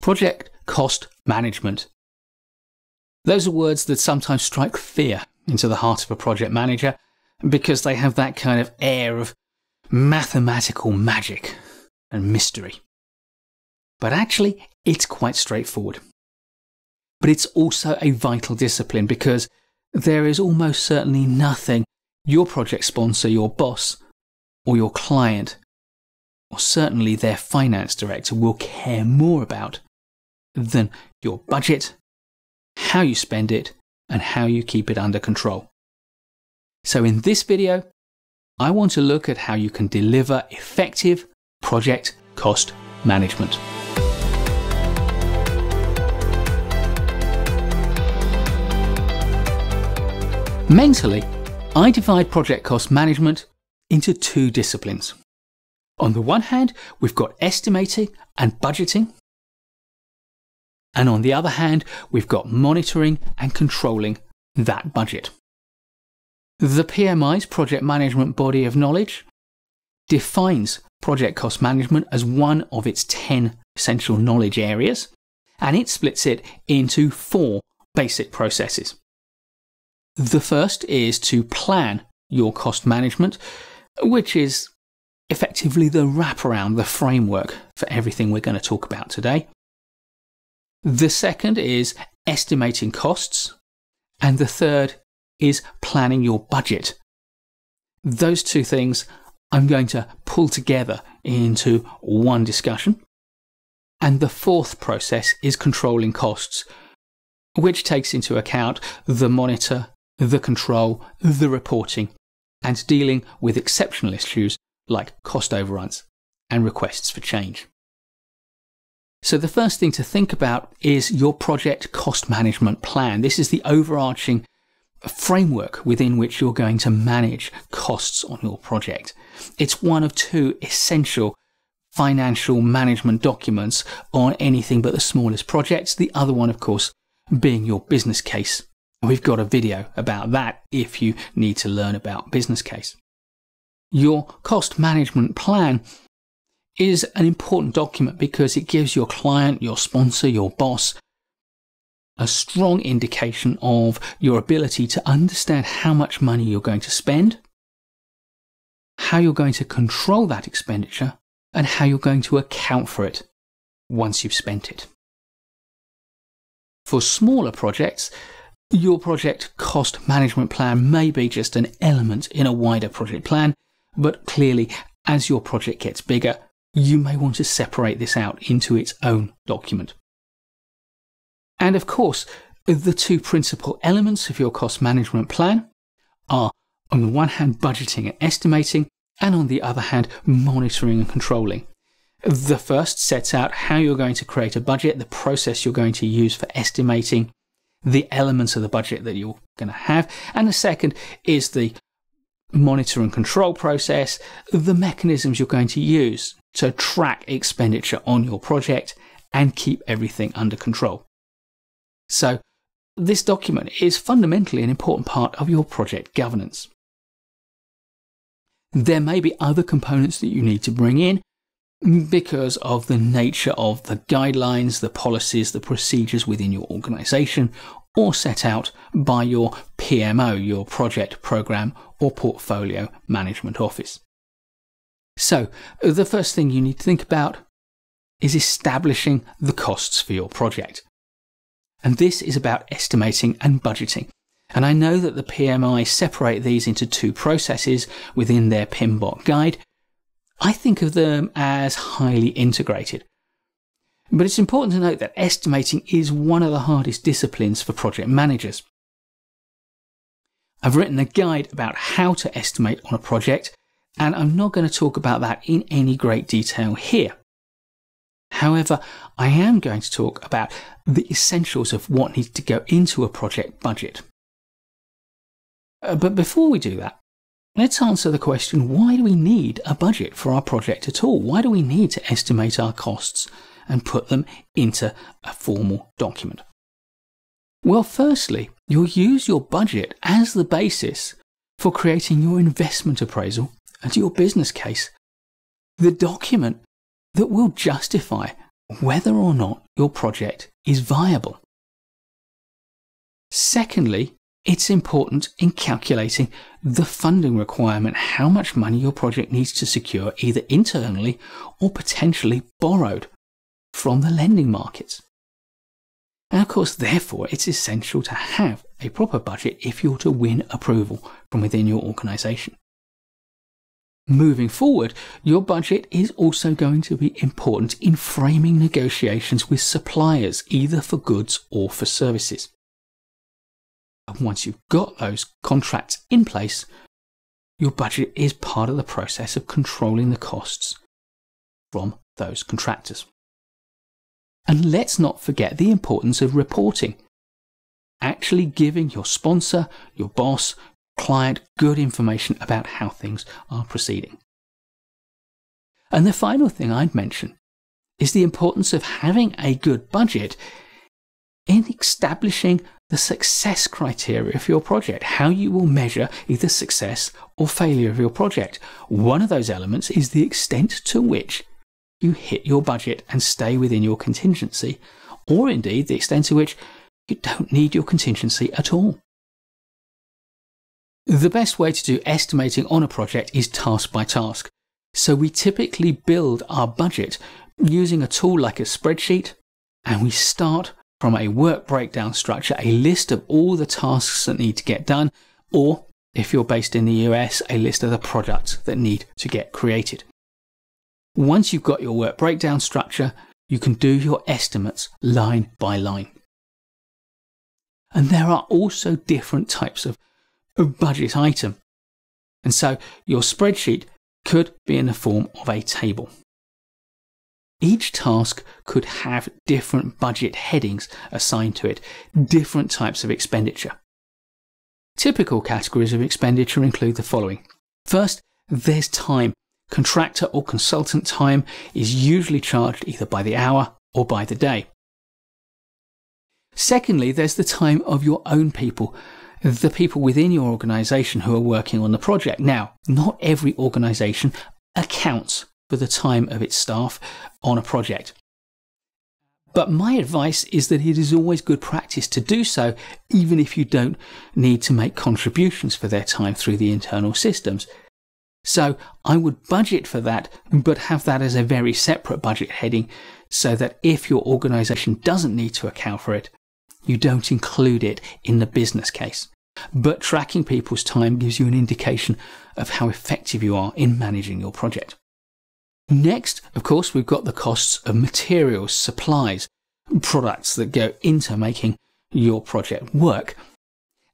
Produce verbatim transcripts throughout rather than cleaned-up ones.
Project cost management. Those are words that sometimes strike fear into the heart of a project manager because they have that kind of air of mathematical magic and mystery. But actually, it's quite straightforward. But it's also a vital discipline because there is almost certainly nothing your project sponsor, your boss, or your client, or certainly their finance director will care more about than your budget, how you spend it, and how you keep it under control. So in this video, I want to look at how you can deliver effective project cost management. Mentally, I divide project cost management into two disciplines. On the one hand, we've got estimating and budgeting. And on the other hand, we've got monitoring and controlling that budget. The P M I's Project Management Body of Knowledge defines project cost management as one of its ten essential knowledge areas, and it splits it into four basic processes. The first is to plan your cost management, which is effectively the wraparound, the framework for everything we're going to talk about today. The second is estimating costs, and the third is planning your budget. Those two things I'm going to pull together into one discussion. And the fourth process is controlling costs, which takes into account the monitor, the control, the reporting, and dealing with exceptional issues like cost overruns and requests for change. So the first thing to think about is your project cost management plan. This is the overarching framework within which you're going to manage costs on your project. It's one of two essential financial management documents on anything but the smallest projects. The other one, of course, being your business case. We've got a video about that if you need to learn about business case. Your cost management plan is an important document because it gives your client, your sponsor, your boss a strong indication of your ability to understand how much money you're going to spend, how you're going to control that expenditure, and how you're going to account for it once you've spent it. For smaller projects, your project cost management plan may be just an element in a wider project plan, but clearly, as your project gets bigger, you may want to separate this out into its own document. And of course, the two principal elements of your cost management plan are, on the one hand, budgeting and estimating, and on the other hand, monitoring and controlling. The first sets out how you're going to create a budget, the process you're going to use for estimating, the elements of the budget that you're going to have, and the second is the monitor and control process, the mechanisms you're going to use to track expenditure on your project and keep everything under control. So this document is fundamentally an important part of your project governance. There may be other components that you need to bring in because of the nature of the guidelines, the policies, the procedures within your organization, or set out by your P M O, your project, program, or portfolio management office. So the first thing you need to think about is establishing the costs for your project. And this is about estimating and budgeting. And I know that the P M I separate these into two processes within their P M B O K guide. I think of them as highly integrated. But it's important to note that estimating is one of the hardest disciplines for project managers. I've written a guide about how to estimate on a project, and I'm not going to talk about that in any great detail here. However, I am going to talk about the essentials of what needs to go into a project budget. Uh, but before we do that, let's answer the question, why do we need a budget for our project at all? Why do we need to estimate our costs and put them into a formal document? Well, firstly, you'll use your budget as the basis for creating your investment appraisal and your business case, the document that will justify whether or not your project is viable. Secondly, it's important in calculating the funding requirement, how much money your project needs to secure either internally or potentially borrowed from the lending markets. And of course, therefore, it's essential to have a proper budget if you're to win approval from within your organisation. Moving forward, your budget is also going to be important in framing negotiations with suppliers, either for goods or for services. And once you've got those contracts in place, your budget is part of the process of controlling the costs from those contractors. And let's not forget the importance of reporting. Actually giving your sponsor, your boss, client good information about how things are proceeding. And the final thing I'd mention is the importance of having a good budget in establishing the success criteria for your project, how you will measure either success or failure of your project. One of those elements is the extent to which you hit your budget and stay within your contingency, or indeed the extent to which you don't need your contingency at all. The best way to do estimating on a project is task by task. So we typically build our budget using a tool like a spreadsheet, and we start from a work breakdown structure, a list of all the tasks that need to get done, or if you're based in the U S, a list of the products that need to get created. Once you've got your work breakdown structure, you can do your estimates line by line. And there are also different types of budget item. And so your spreadsheet could be in the form of a table. Each task could have different budget headings assigned to it, different types of expenditure. Typical categories of expenditure include the following. First, there's time. Contractor or consultant time is usually charged either by the hour or by the day. Secondly, there's the time of your own people, the people within your organisation who are working on the project. Now, not every organisation accounts for the time of its staff on a project. But my advice is that it is always good practice to do so, even if you don't need to make contributions for their time through the internal systems. So I would budget for that, but have that as a very separate budget heading, so that if your organisation doesn't need to account for it, you don't include it in the business case. But tracking people's time gives you an indication of how effective you are in managing your project. Next, of course, we've got the costs of materials, supplies, products that go into making your project work.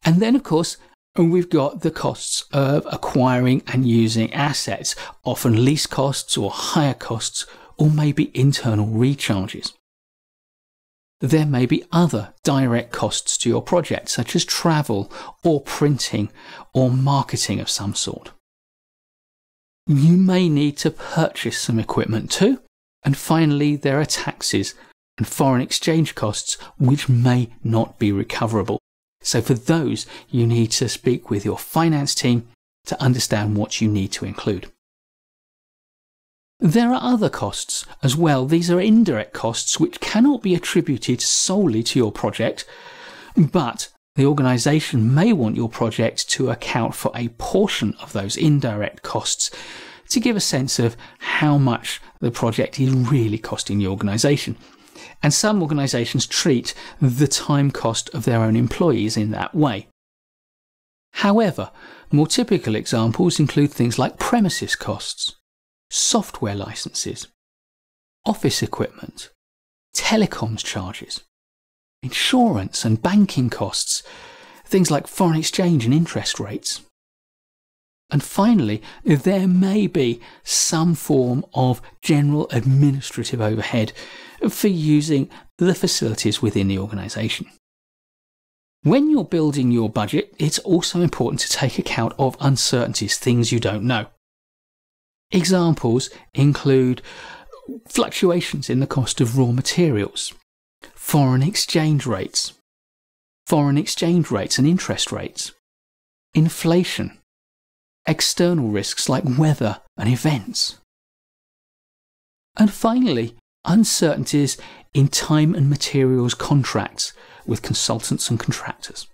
And then, of course, we've got the costs of acquiring and using assets, often lease costs or hire costs, or maybe internal recharges. There may be other direct costs to your project, such as travel or printing or marketing of some sort. You may need to purchase some equipment too. And finally, there are taxes and foreign exchange costs, which may not be recoverable. So for those, you need to speak with your finance team to understand what you need to include. There are other costs as well. These are indirect costs which cannot be attributed solely to your project, but the organisation may want your project to account for a portion of those indirect costs to give a sense of how much the project is really costing the organisation. And some organisations treat the time cost of their own employees in that way. However, more typical examples include things like premises costs, software licences, office equipment, telecoms charges, insurance and banking costs, things like foreign exchange and interest rates. And finally, there may be some form of general administrative overhead for using the facilities within the organisation. When you're building your budget, it's also important to take account of uncertainties, things you don't know. Examples include fluctuations in the cost of raw materials, foreign exchange rates, foreign exchange rates and interest rates, inflation, external risks like weather and events. And finally, uncertainties in time and materials contracts with consultants and contractors.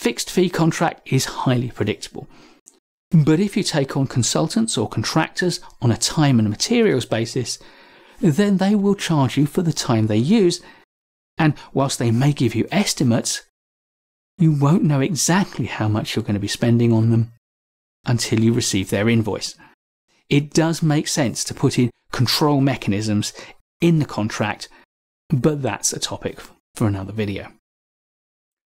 Fixed fee contract is highly predictable. But if you take on consultants or contractors on a time and materials basis, then they will charge you for the time they use, and whilst they may give you estimates, you won't know exactly how much you're going to be spending on them until you receive their invoice. It does make sense to put in control mechanisms in the contract, but that's a topic for another video.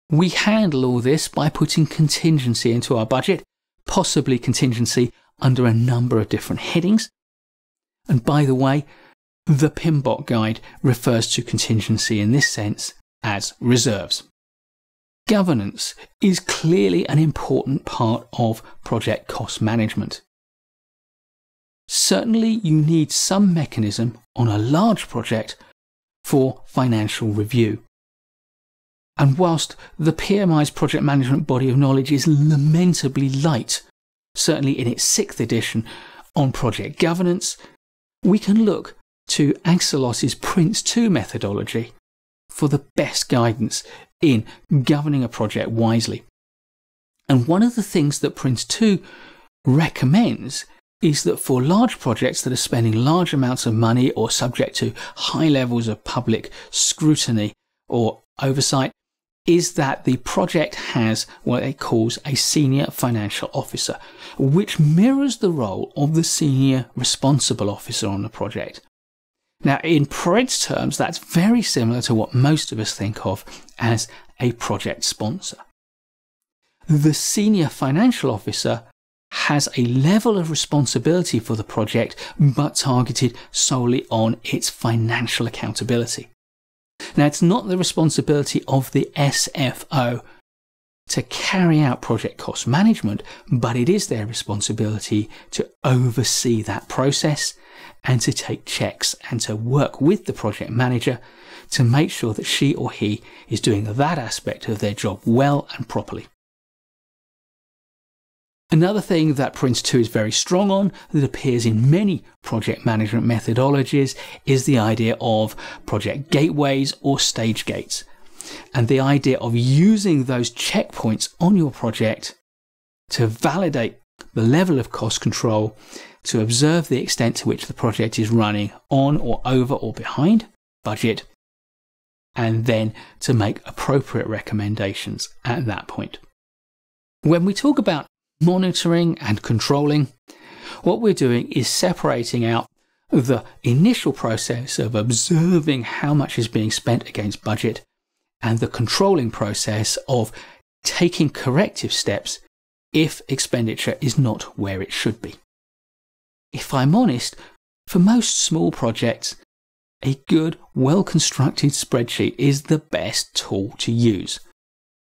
We handle all this by putting contingency into our budget, possibly contingency under a number of different headings. And by the way, the P M B O K guide refers to contingency in this sense as reserves. Governance is clearly an important part of project cost management. Certainly, you need some mechanism on a large project for financial review. And whilst the P M I's project management body of knowledge is lamentably light, certainly in its sixth edition, on project governance, we can look to Axelos's PRINCE two methodology for the best guidance in governing a project wisely. And one of the things that PRINCE two recommends is that for large projects that are spending large amounts of money or subject to high levels of public scrutiny or oversight, is that the project has what it calls a senior financial officer, which mirrors the role of the senior responsible officer on the project. Now, in PRINCE terms, that's very similar to what most of us think of as a project sponsor. The senior financial officer has a level of responsibility for the project, but targeted solely on its financial accountability. Now, it's not the responsibility of the S F O to carry out project cost management, but it is their responsibility to oversee that process and to take checks and to work with the project manager to make sure that she or he is doing that aspect of their job well and properly. Another thing that PRINCE two is very strong on, that appears in many project management methodologies, is the idea of project gateways or stage gates, and the idea of using those checkpoints on your project to validate the level of cost control, to observe the extent to which the project is running on or over or behind budget, and then to make appropriate recommendations at that point. When we talk about monitoring and controlling, what we're doing is separating out the initial process of observing how much is being spent against budget and the controlling process of taking corrective steps if expenditure is not where it should be. If I'm honest, for most small projects, a good, well-constructed spreadsheet is the best tool to use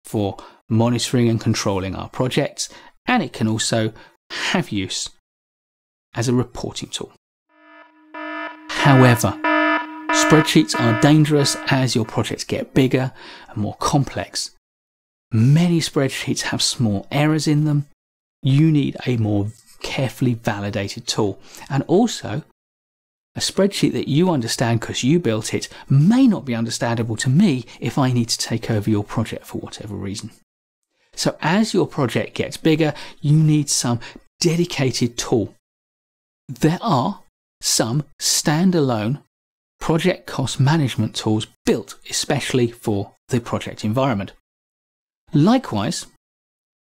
for monitoring and controlling our projects, and it can also have use as a reporting tool. However, spreadsheets are dangerous as your projects get bigger and more complex. Many spreadsheets have small errors in them. You need a more carefully validated tool. And also, a spreadsheet that you understand because you built it may not be understandable to me if I need to take over your project for whatever reason. So as your project gets bigger, you need some dedicated tool. There are some standalone project cost management tools built especially for the project environment. Likewise,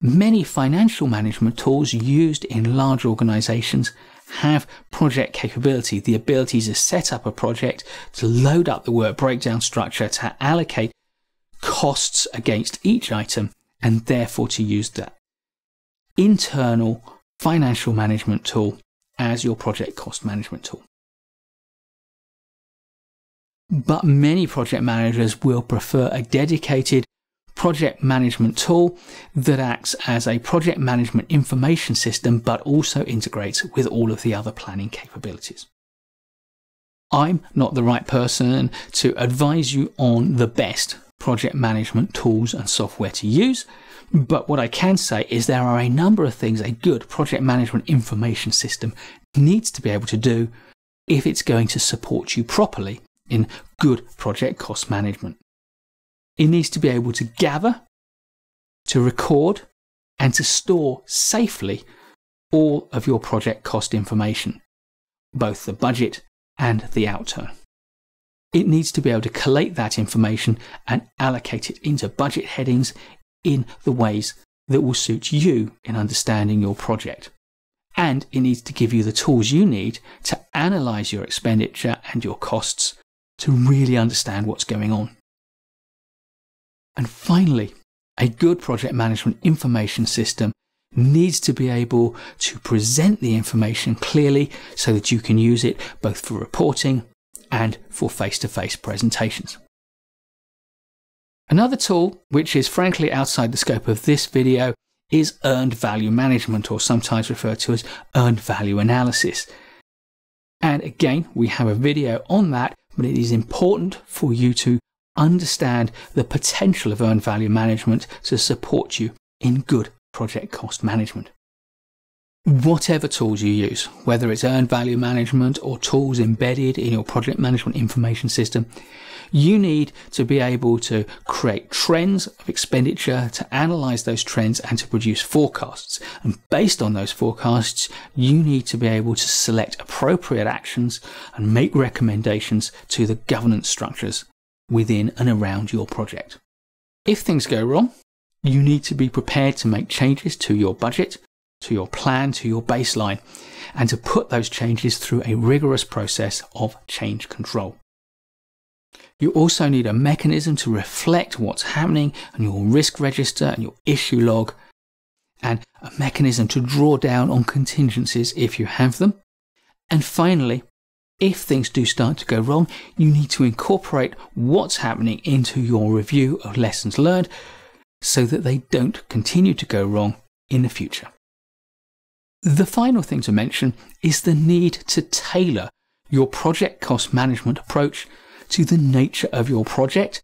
many financial management tools used in large organizations have project capability, the ability to set up a project, to load up the work breakdown structure, to allocate costs against each item, and therefore to use that internal financial management tool as your project cost management tool. But many project managers will prefer a dedicated project management tool that acts as a project management information system but also integrates with all of the other planning capabilities. I'm not the right person to advise you on the best project management tools and software to use, but what I can say is there are a number of things a good project management information system needs to be able to do if it's going to support you properly in good project cost management. It needs to be able to gather, to record, and to store safely all of your project cost information, both the budget and the outturn. It needs to be able to collate that information and allocate it into budget headings in the ways that will suit you in understanding your project. And it needs to give you the tools you need to analyze your expenditure and your costs to really understand what's going on. And finally, a good project management information system needs to be able to present the information clearly so that you can use it both for reporting and for face-to-face presentations. Another tool, which is frankly outside the scope of this video, is earned value management, or sometimes referred to as earned value analysis. And again, we have a video on that, but it is important for you to understand the potential of earned value management to support you in good project cost management. Whatever tools you use, whether it's earned value management or tools embedded in your project management information system, you need to be able to create trends of expenditure, to analyze those trends and to produce forecasts. And based on those forecasts, you need to be able to select appropriate actions and make recommendations to the governance structures within and around your project. If things go wrong, you need to be prepared to make changes to your budget, to your plan, to your baseline, and to put those changes through a rigorous process of change control. You also need a mechanism to reflect what's happening on your risk register and your issue log, and a mechanism to draw down on contingencies if you have them. And finally, if things do start to go wrong, you need to incorporate what's happening into your review of lessons learned so that they don't continue to go wrong in the future. The final thing to mention is the need to tailor your project cost management approach to the nature of your project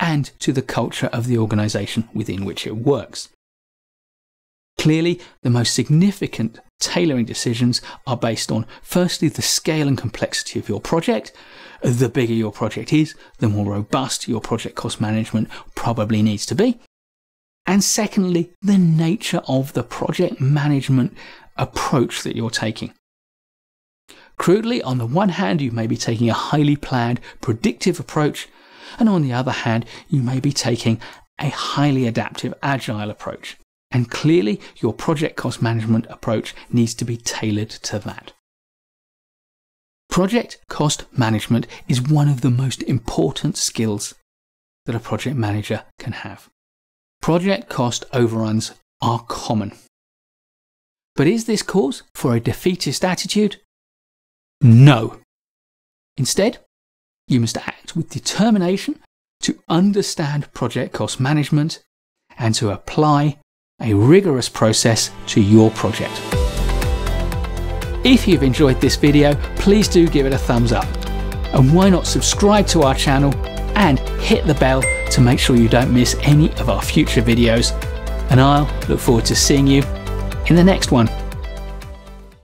and to the culture of the organization within which it works. Clearly, the most significant tailoring decisions are based on, firstly, the scale and complexity of your project. The bigger your project is, the more robust your project cost management probably needs to be. And secondly, the nature of the project management approach that you're taking. Crudely, on the one hand, you may be taking a highly planned, predictive approach, and on the other hand, you may be taking a highly adaptive, agile approach. And clearly, your project cost management approach needs to be tailored to that. Project cost management is one of the most important skills that a project manager can have. Project cost overruns are common. But is this cause for a defeatist attitude? No. Instead, you must act with determination to understand project cost management and to apply a rigorous process to your project. If you've enjoyed this video, please do give it a thumbs up. And why not subscribe to our channel and hit the bell to make sure you don't miss any of our future videos. And I'll look forward to seeing you in the next one.